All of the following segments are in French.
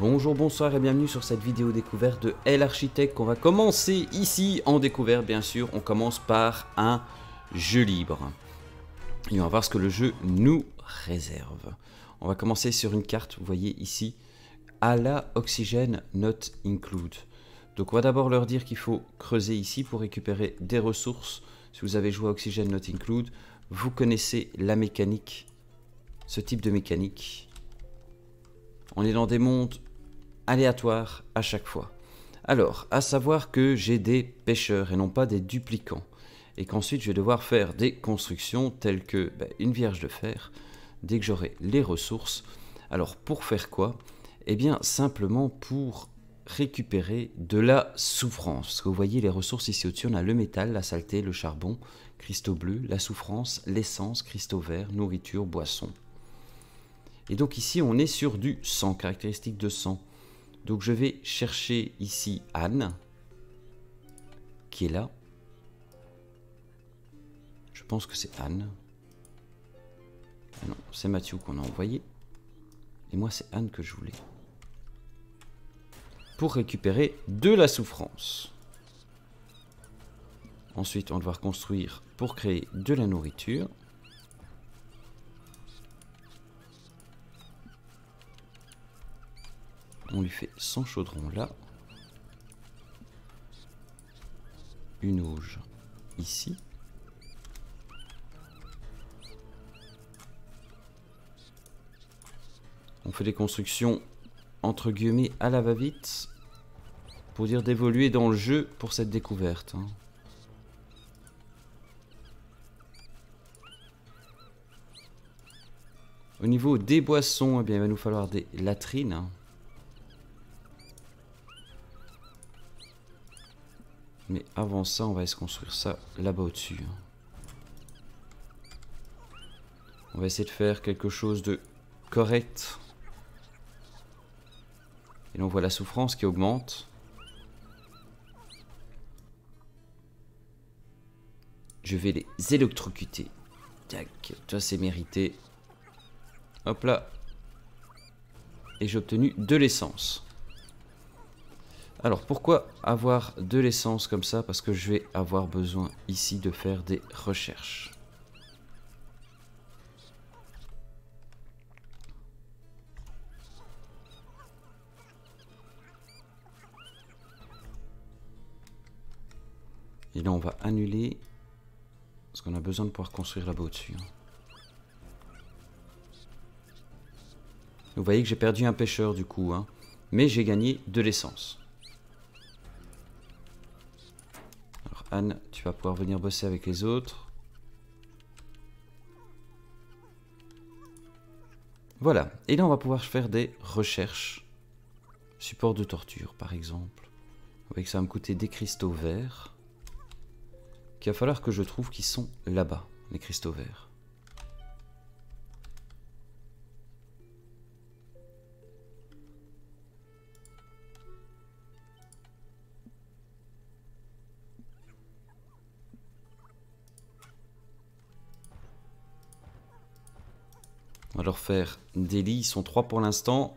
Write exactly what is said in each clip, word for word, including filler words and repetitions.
Bonjour, bonsoir et bienvenue sur cette vidéo découverte de Hell Architect qu'on va commencer ici en découverte bien sûr. On commence par un jeu libre et on va voir ce que le jeu nous réserve. On va commencer sur une carte, vous voyez ici, à la Oxygen Not Include. Donc on va d'abord leur dire qu'il faut creuser ici pour récupérer des ressources. Si vous avez joué à Oxygen Not Include, vous connaissez la mécanique, ce type de mécanique. On est dans des mondes aléatoires à chaque fois. Alors, à savoir que j'ai des pêcheurs et non pas des duplicants. Et qu'ensuite je vais devoir faire des constructions telles que ben, une vierge de fer, dès que j'aurai les ressources. Alors pour faire quoi? Eh bien simplement pour récupérer de la souffrance. Parce que vous voyez les ressources ici au-dessus, on a le métal, la saleté, le charbon, cristaux bleus, la souffrance, l'essence, cristaux verts, nourriture, boisson. Et donc ici on est sur du sang, caractéristique de sang. Donc je vais chercher ici Anne, qui est là. Je pense que c'est Anne. Ah non, c'est Mathieu qu'on a envoyé. Et moi c'est Anne que je voulais. Pour récupérer de la souffrance. Ensuite on va devoir construire pour créer de la nourriture. On lui fait cent chaudrons là. Une auge ici. On fait des constructions entre guillemets à la va-vite pour dire d'évoluer dans le jeu pour cette découverte. Hein. Au niveau des boissons, eh bien, il va nous falloir des latrines. Hein. Mais avant ça, on va essayer de construire ça là-bas au-dessus. On va essayer de faire quelque chose de correct. Et là, on voit la souffrance qui augmente. Je vais les électrocuter. Tac, ça c'est mérité. Hop là. Et j'ai obtenu de l'essence. Alors pourquoi avoir de l'essence comme ça? Parce que je vais avoir besoin ici de faire des recherches. Et là on va annuler parce qu'on a besoin de pouvoir construire là-bas au-dessus. Vous voyez que j'ai perdu un pêcheur du coup, hein, mais j'ai gagné de l'essence. Anne, tu vas pouvoir venir bosser avec les autres. Voilà. Et là, on va pouvoir faire des recherches. Support de torture, par exemple. Vous voyez que ça va me coûter des cristaux verts. Qu'il va falloir que je trouve qui sont là-bas, les cristaux verts. On va leur faire des lits, ils sont trois pour l'instant.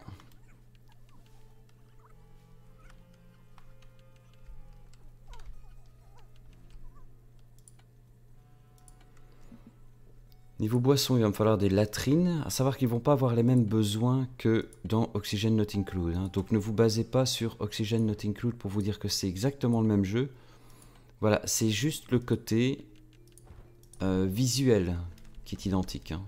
Niveau boisson, il va me falloir des latrines. À savoir qu'ils ne vont pas avoir les mêmes besoins que dans Oxygen Not Include. Hein. Donc ne vous basez pas sur Oxygen Not Include pour vous dire que c'est exactement le même jeu. Voilà, c'est juste le côté euh, visuel qui est identique. Hein.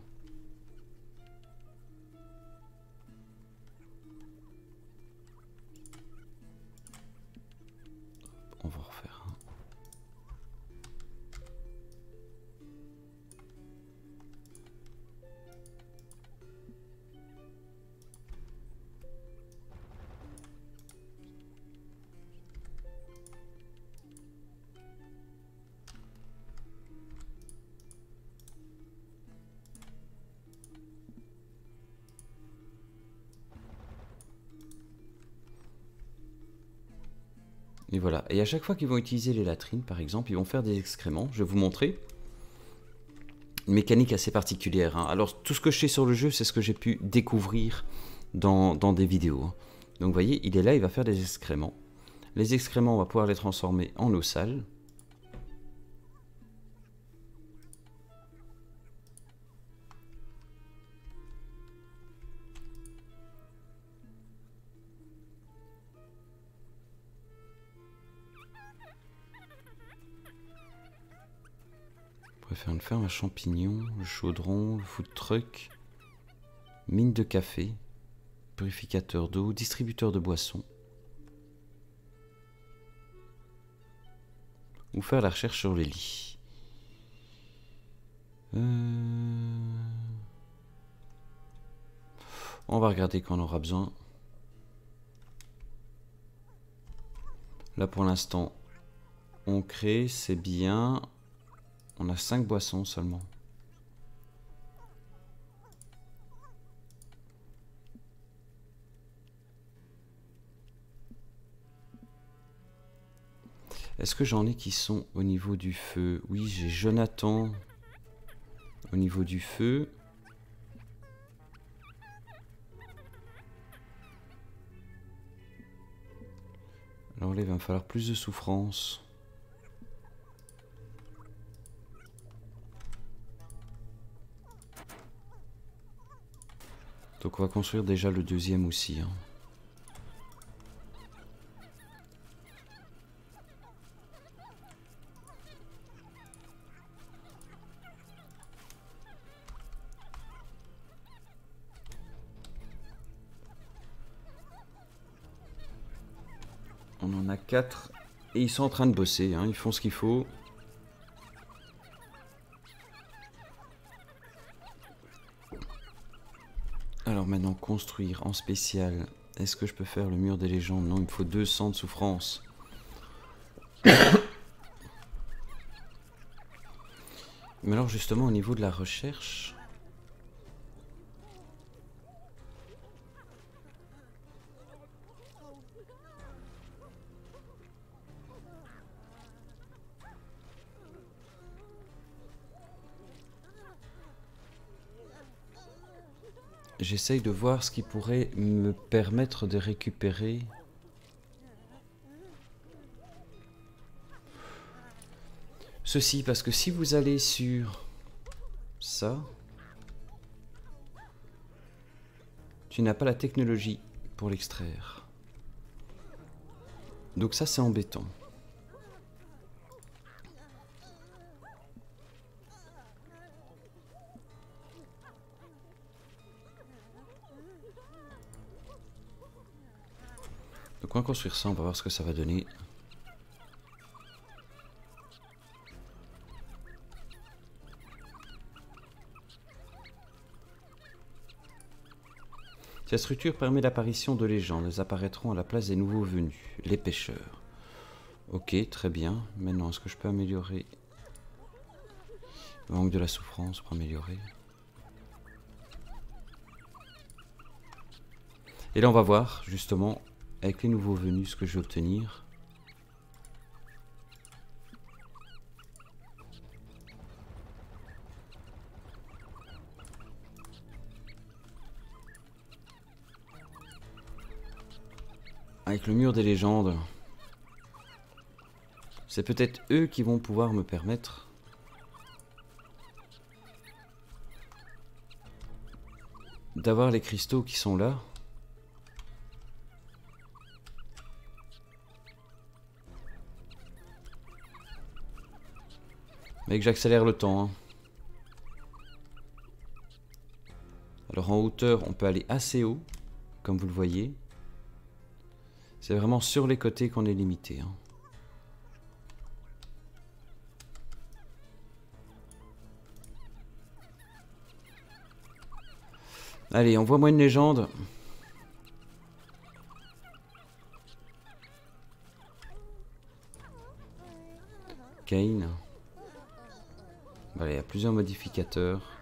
Et voilà, et à chaque fois qu'ils vont utiliser les latrines, par exemple, ils vont faire des excréments. Je vais vous montrer une mécanique assez particulière. Hein. Alors, tout ce que je sais sur le jeu, c'est ce que j'ai pu découvrir dans, dans des vidéos. Hein. Donc vous voyez, il est là, il va faire des excréments. Les excréments, on va pouvoir les transformer en eau sale. On pourrait faire une ferme à champignons, le chaudron, le food truck, mine de café, purificateur d'eau, distributeur de boissons. Ou faire la recherche sur les lits. Euh... On va regarder quand on aura besoin. Là pour l'instant, on crée, c'est bien. On a cinq boissons seulement. Est-ce que j'en ai qui sont au niveau du feu? Oui, j'ai Jonathan au niveau du feu. Alors là, il va me falloir plus de souffrance. Donc on va construire déjà le deuxième aussi, hein. On en a quatre et ils sont en train de bosser, hein, ils font ce qu'il faut. Alors maintenant, construire en spécial. Est-ce que je peux faire le mur des légendes? Non, il me faut deux cents de souffrance. Mais alors justement, au niveau de la recherche... J'essaye de voir ce qui pourrait me permettre de récupérer. Ceci, parce que si vous allez sur ça, tu n'as pas la technologie pour l'extraire. Donc ça, c'est embêtant. On va construire ça, on va voir ce que ça va donner. Cette structure permet l'apparition de légendes. Elles apparaîtront à la place des nouveaux venus, les pêcheurs. Ok, très bien. Maintenant, est-ce que je peux améliorer? Il manque de la souffrance pour améliorer. Et là, on va voir, justement... avec les nouveaux venus, ce que je vais obtenir. Avec le mur des légendes, c'est peut-être eux qui vont pouvoir me permettre... d'avoir les cristaux qui sont là. Mais que j'accélère le temps, hein. Alors en hauteur, on peut aller assez haut, comme vous le voyez. C'est vraiment sur les côtés qu'on est limité, hein. Allez, envoie-moi une légende. Cain. Voilà, il y a plusieurs modificateurs.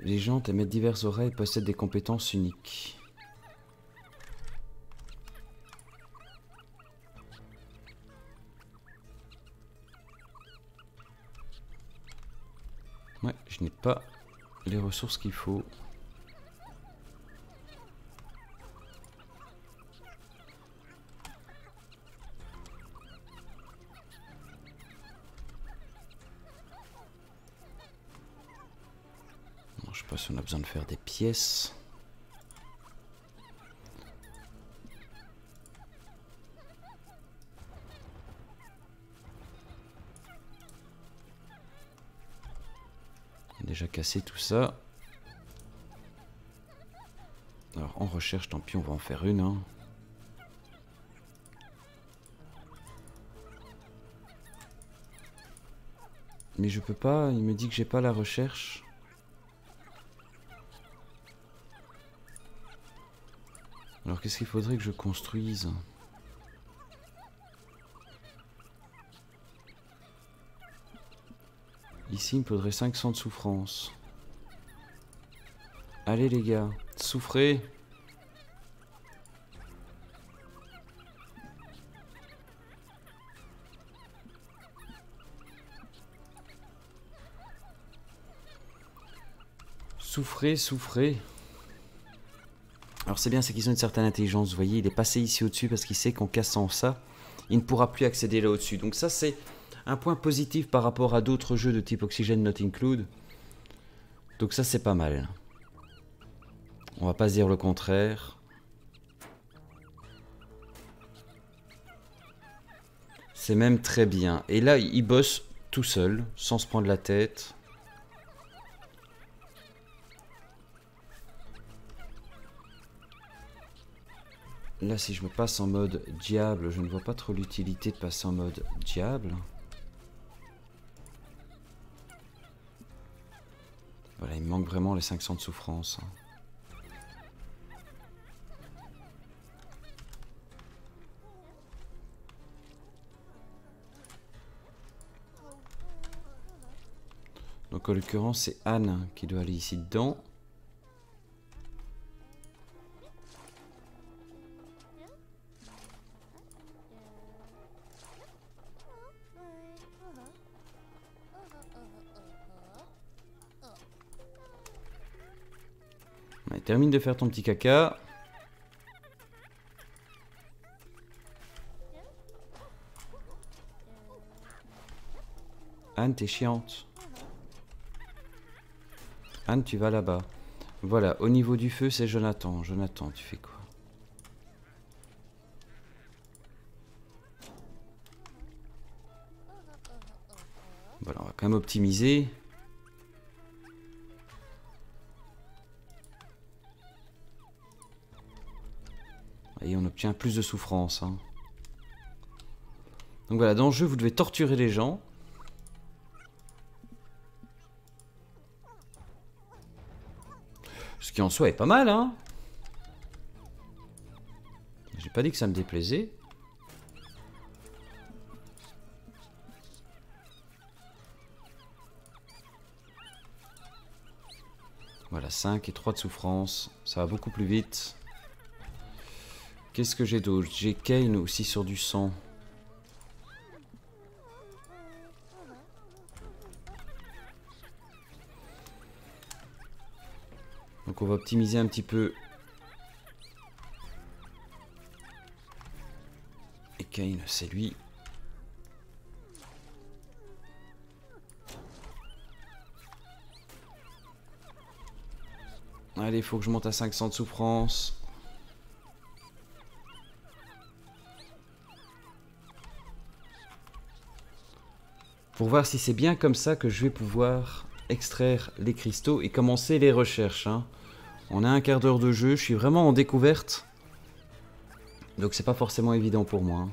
Les gens émettent diverses oreilles et possèdent des compétences uniques. Ouais, je n'ai pas les ressources qu'il faut. Bon, je sais pas si on a besoin de faire des pièces. Déjà cassé tout ça. Alors en recherche, tant pis, on va en faire une. Hein. Mais je peux pas, il me dit que j'ai pas la recherche. Alors qu'est-ce qu'il faudrait que je construise ? Ici, il me faudrait cinq cents de souffrance. Allez les gars, souffrez. Souffrez, souffrez. Alors c'est bien, c'est qu'ils ont une certaine intelligence, vous voyez, il est passé ici au-dessus parce qu'il sait qu'en cassant ça, il ne pourra plus accéder là au-dessus. Donc ça c'est... un point positif par rapport à d'autres jeux de type Oxygen Not Include. Donc ça c'est pas mal. On va pas se dire le contraire. C'est même très bien. Et là il bosse tout seul, sans se prendre la tête. Là si je me passe en mode diable, je ne vois pas trop l'utilité de passer en mode diable. Voilà, il me manque vraiment les cinq cents de souffrance. Donc en l'occurrence, c'est Anne qui doit aller ici dedans. Termine de faire ton petit caca. Anne, t'es chiante. Anne, tu vas là-bas. Voilà, au niveau du feu, c'est Jonathan. Jonathan, tu fais quoi? Voilà, on va quand même optimiser. Et on obtient plus de souffrance. Hein. Donc voilà, dans le jeu, vous devez torturer les gens. Ce qui en soi est pas mal, hein. J'ai pas dit que ça me déplaisait. Voilà, cinq et trois de souffrance. Ça va beaucoup plus vite. Qu'est-ce que j'ai d'autre? J'ai Kane aussi sur du sang. Donc on va optimiser un petit peu. Et Kane, c'est lui. Allez, il faut que je monte à cinq cents de souffrance. Pour voir si c'est bien comme ça que je vais pouvoir extraire les cristaux et commencer les recherches. Hein. On a un quart d'heure de jeu, je suis vraiment en découverte. Donc c'est pas forcément évident pour moi. Hein.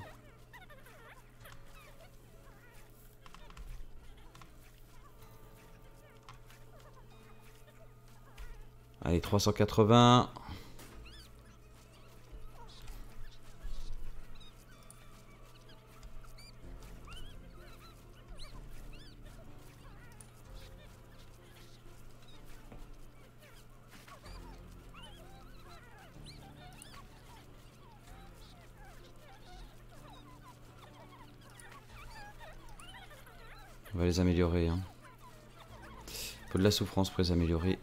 Allez, trois cent quatre-vingts. On va les améliorer. Hein. faut de la souffrance pour les améliorer.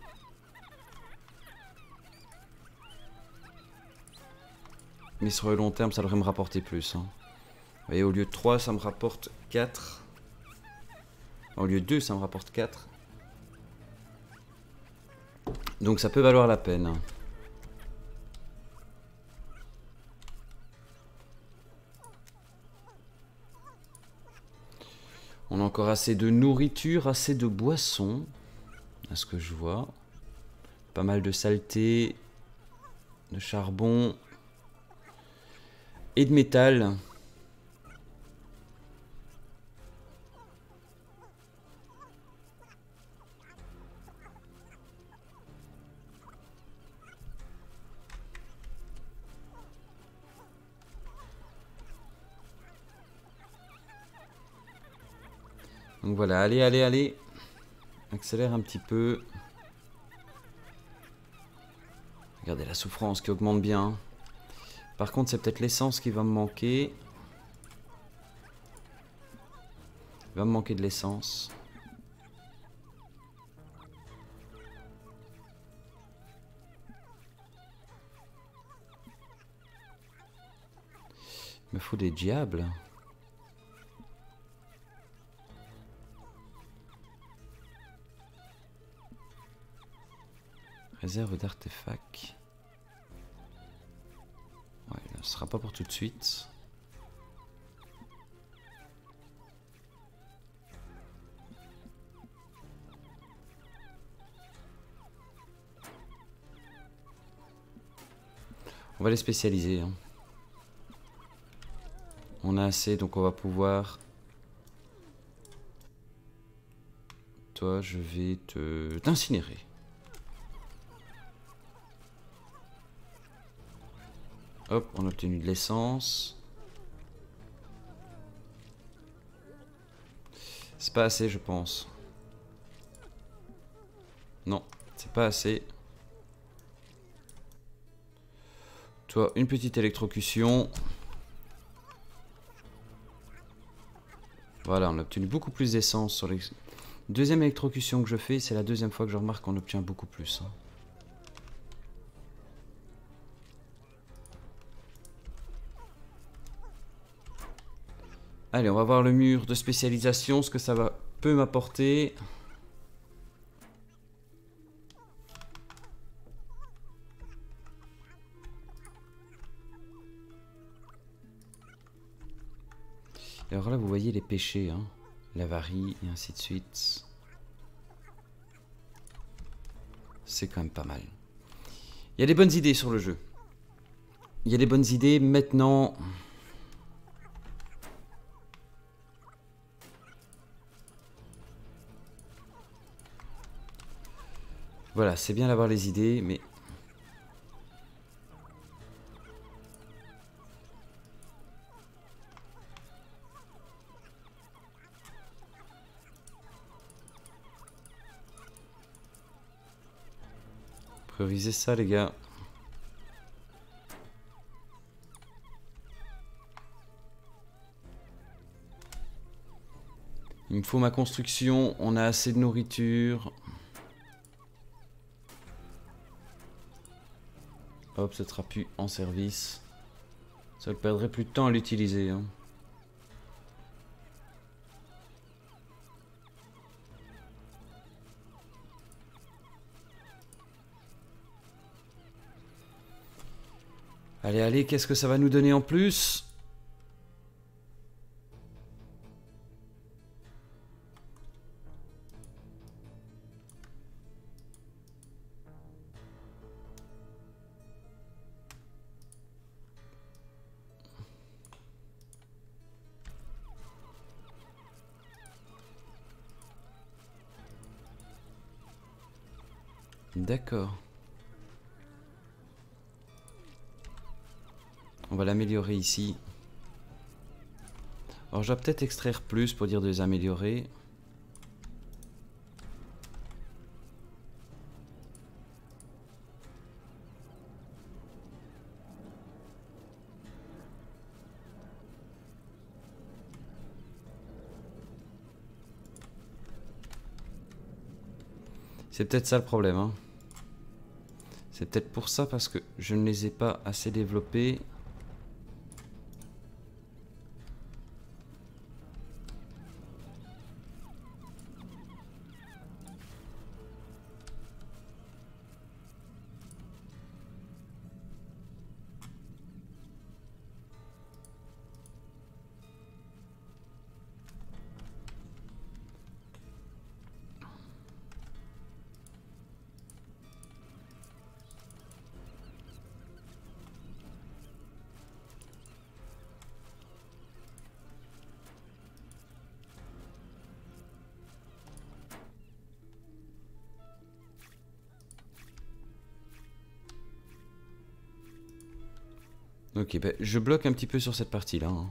Mais sur le long terme, ça devrait me rapporter plus. Hein. Vous voyez, au lieu de trois, ça me rapporte quatre. Au lieu de deux, ça me rapporte quatre. Donc ça peut valoir la peine. On a encore assez de nourriture, assez de boissons, à ce que je vois. Pas mal de saleté, de charbon et de métal. Donc voilà, allez, allez, allez. Accélère un petit peu. Regardez la souffrance qui augmente bien. Par contre, c'est peut-être l'essence qui va me manquer. Il va me manquer de l'essence. Il me faut des diables. Réserve d'artefacts. Ouais, ce sera pas pour tout de suite. On va les spécialiser. Hein. On a assez, donc on va pouvoir... Toi, je vais te... t'incinérer. Hop, on a obtenu de l'essence. C'est pas assez, je pense. Non, c'est pas assez. Toi, une petite électrocution. Voilà, on a obtenu beaucoup plus d'essence sur les... Deuxième électrocution que je fais, c'est la deuxième fois que je remarque qu'on obtient beaucoup plus. Hein. Allez, on va voir le mur de spécialisation, ce que ça va, peut m'apporter. Alors là, vous voyez les péchés, hein, l'avarie et ainsi de suite. C'est quand même pas mal. Il y a des bonnes idées sur le jeu. Il y a des bonnes idées maintenant... Voilà, c'est bien d'avoir les idées, mais... Priorisez ça, les gars. Il me faut ma construction, on a assez de nourriture... Hop, ce trapu en service. Ça ne perdrait plus de temps à l'utiliser. Hein. Allez, allez, qu'est-ce que ça va nous donner en plus? D'accord. On va l'améliorer ici. Alors, je vais peut-être extraire plus pour dire de les améliorer. C'est peut-être ça le problème. Hein. C'est peut-être pour ça parce que je ne les ai pas assez développés. Ok, bah, je bloque un petit peu sur cette partie-là. Hein.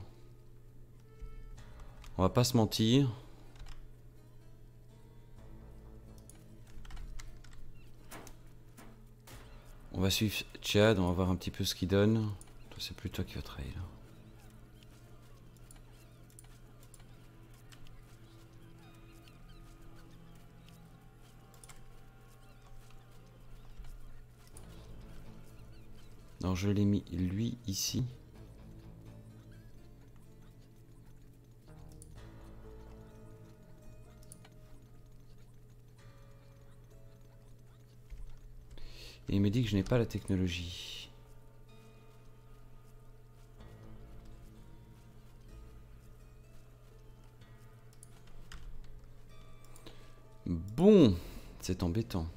On va pas se mentir. On va suivre Chad, on va voir un petit peu ce qu'il donne. C'est plus toi qui vas travailler là. Alors je l'ai mis lui ici. Et il me dit que je n'ai pas la technologie. Bon, c'est embêtant.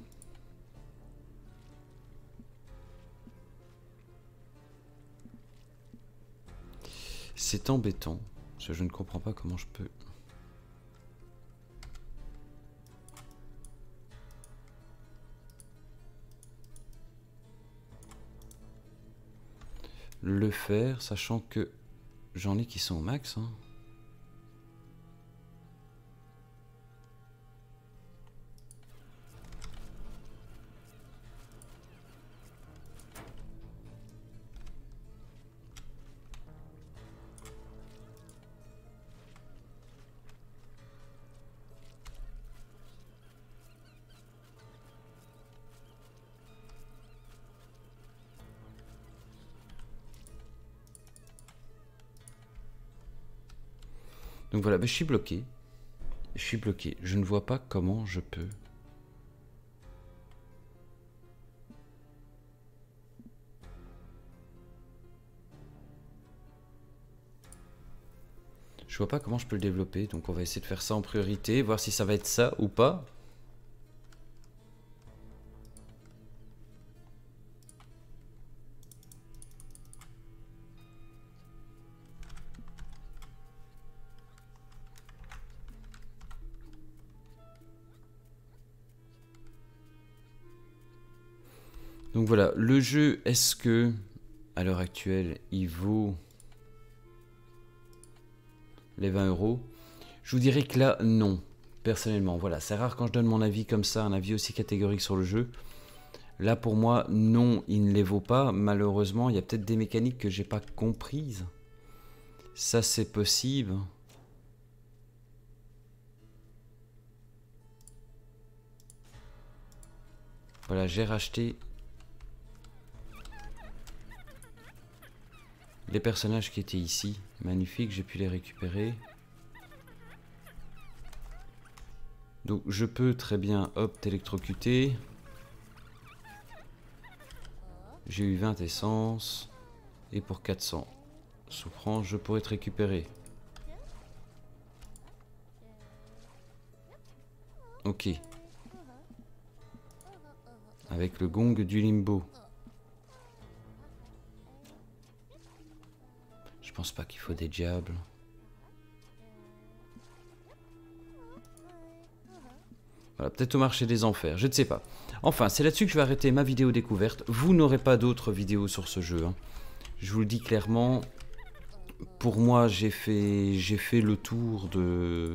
C'est embêtant, parce que je ne comprends pas comment je peux... le faire, sachant que j'en ai qui sont au max. Hein. Donc voilà, bah, je suis bloqué. Je suis bloqué. Je ne vois pas comment je peux. Je vois pas comment je peux le développer. Donc on va essayer de faire ça en priorité, voir si ça va être ça ou pas. Donc voilà, le jeu, est-ce que, à l'heure actuelle, il vaut les vingt euros? Je vous dirais que là, non, personnellement. Voilà, c'est rare quand je donne mon avis comme ça, un avis aussi catégorique sur le jeu. Là, pour moi, non, il ne les vaut pas. Malheureusement, il y a peut-être des mécaniques que j'ai pas comprises. Ça, c'est possible. Voilà, j'ai racheté... les personnages qui étaient ici, magnifique, j'ai pu les récupérer. Donc je peux très bien, hop, t'électrocuter. J'ai eu vingt essences. Et pour quatre cents souffrance, je pourrais te récupérer. Ok. Avec le gong du limbo. Je pense pas qu'il faut des diables. Voilà, peut-être au marché des enfers, je ne sais pas. Enfin, c'est là-dessus que je vais arrêter ma vidéo découverte. Vous n'aurez pas d'autres vidéos sur ce jeu. Hein. Je vous le dis clairement. Pour moi, j'ai fait, j'ai fait le tour de,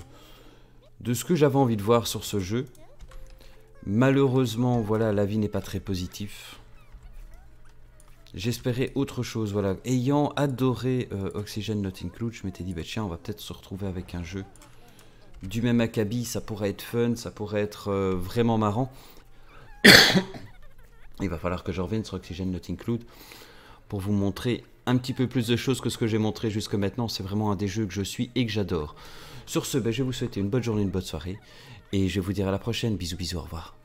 de ce que j'avais envie de voir sur ce jeu. Malheureusement, voilà, l'avis n'est pas très positif. J'espérais autre chose, voilà. Ayant adoré euh, Oxygen Not Include, je m'étais dit, bah tiens, on va peut-être se retrouver avec un jeu du même acabit, ça pourrait être fun, ça pourrait être euh, vraiment marrant. Il va falloir que je revienne sur Oxygen Not Include pour vous montrer un petit peu plus de choses que ce que j'ai montré jusque maintenant. C'est vraiment un des jeux que je suis et que j'adore. Sur ce, ben, je vais vous souhaiter une bonne journée, une bonne soirée. Et je vous dirai à la prochaine. Bisous, bisous, au revoir.